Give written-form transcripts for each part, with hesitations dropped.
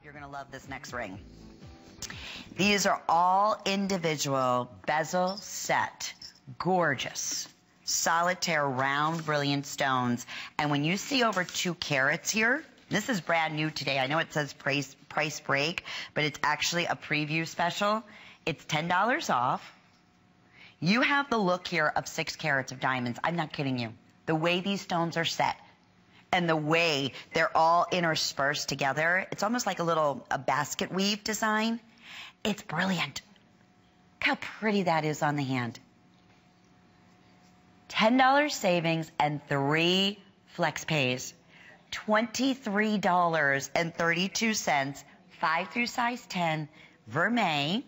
shop, you're going to love this next ring. These are all individual bezel set, gorgeous, solitaire, round, brilliant stones. And when you see over 2 carats here, this is brand new today. I know it says price break, but it's actually a preview special. It's $10 off. You have the look here of 6 carats of diamonds. I'm not kidding you. The way these stones are set and the way they're all interspersed together, it's almost like a basket weave design. It's brilliant. Look how pretty that is on the hand. $10 savings and 3 flex pays. $23.32, 5 through size 10, vermeil.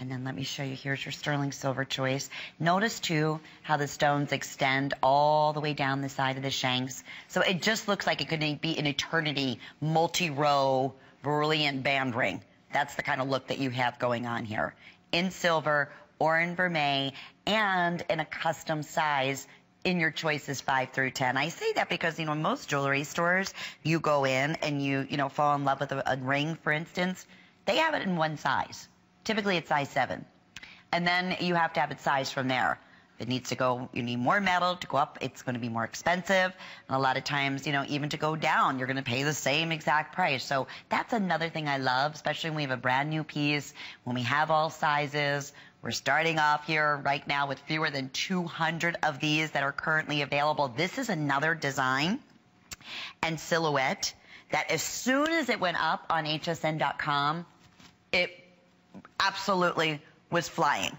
And then let me show you, here's your sterling silver choice. Notice too how the stones extend all the way down the side of the shanks. So it just looks like it could be an eternity, multi-row, brilliant band ring. That's the kind of look that you have going on here. In silver or in vermeil and in a custom size in your choices 5 through 10. I say that because, you know, in most jewelry stores, you go in and you know, fall in love with a ring, for instance. They have it in one size. Typically it's size 7, and then you have to have it sized from there. If it needs to go, you need more metal to go up, it's going to be more expensive, and a lot of times, you know, even to go down, you're going to pay the same exact price. So that's another thing I love, especially when we have a brand new piece, when we have all sizes. We're starting off here right now with fewer than 200 of these that are currently available. This is another design and silhouette that as soon as it went up on hsn.com, it absolutely was flying.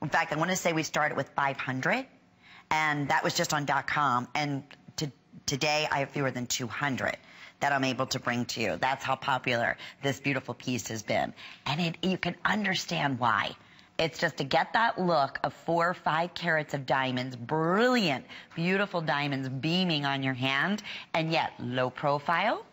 In fact, I want to say we started with 500, and that was just on .com, and today I have fewer than 200 that I'm able to bring to you. That's how popular this beautiful piece has been, and you can understand why. It's just to get that look of 4 or 5 carats of diamonds, brilliant, beautiful diamonds beaming on your hand, and yet low profile,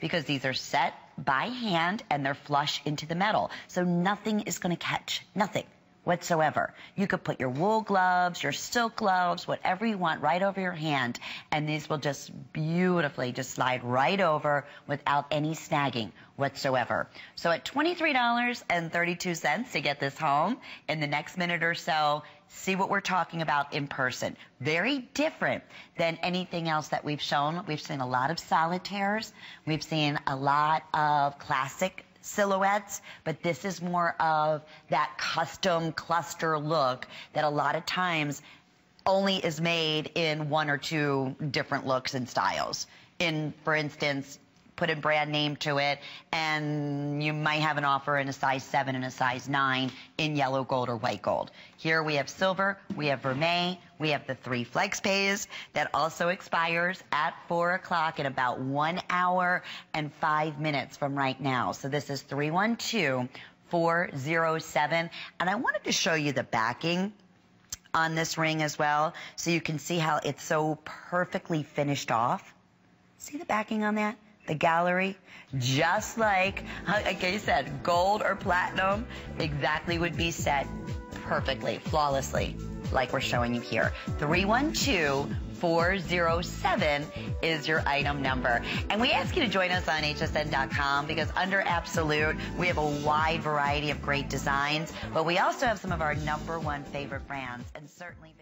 because these are set by hand and they're flush into the metal. So nothing is going to catch, nothing whatsoever. You could put your wool gloves, your silk gloves, whatever you want right over your hand, and these will just beautifully just slide right over without any snagging whatsoever. So at $23.32 to get this home in the next minute or so, see what we're talking about in person. Very different than anything else that we've shown. We've seen a lot of solitaires. We've seen a lot of classic silhouettes, but this is more of that custom cluster look that a lot of times only is made in 1 or 2 different looks and styles. In, for instance, put a brand name to it, and you might have an offer in a size 7 and a size 9 in yellow gold or white gold. Here we have silver, we have vermeil, we have the 3 flex pays that also expires at 4 o'clock in about 1 hour and 5 minutes from right now. So this is 312407, and I wanted to show you the backing on this ring as well, so you can see how it's so perfectly finished off. See the backing on that? The gallery, just like I said, gold or platinum, exactly would be set perfectly, flawlessly, like we're showing you here. 312407 is your item number. And we ask you to join us on hsn.com, because under Absolute, we have a wide variety of great designs, but we also have some of our #1 favorite brands, and certainly